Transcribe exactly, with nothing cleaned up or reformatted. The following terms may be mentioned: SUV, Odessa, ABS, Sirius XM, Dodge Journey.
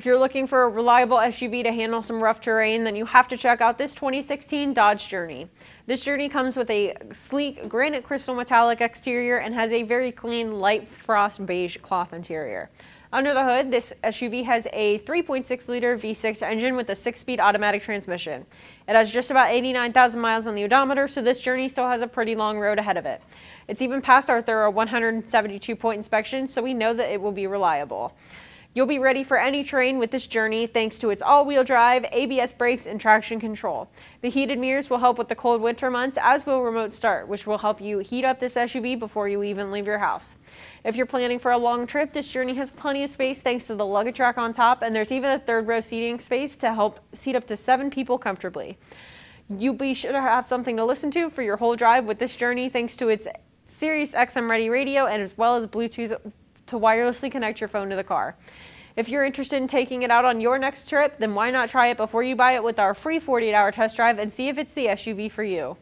If you're looking for a reliable S U V to handle some rough terrain, then you have to check out this twenty sixteen Dodge Journey. This Journey comes with a sleek granite crystal metallic exterior and has a very clean light frost beige cloth interior. Under the hood, this S U V has a three point six liter V six engine with a six-speed automatic transmission. It has just about eighty-nine thousand miles on the odometer, so this Journey still has a pretty long road ahead of it. It's even passed our thorough one hundred seventy-two point inspection, so we know that it will be reliable. You'll be ready for any terrain with this Journey thanks to its all-wheel drive, A B S brakes, and traction control. The heated mirrors will help with the cold winter months, as will remote start, which will help you heat up this S U V before you even leave your house. If you're planning for a long trip, this Journey has plenty of space thanks to the luggage rack on top, and there's even a third row seating space to help seat up to seven people comfortably. You'll be sure to have something to listen to for your whole drive with this Journey thanks to its Sirius X M Ready radio and as well as Bluetooth to wirelessly connect your phone to the car. If you're interested in taking it out on your next trip, then why not try it before you buy it with our free forty-eight hour test drive and see if it's the S U V for you.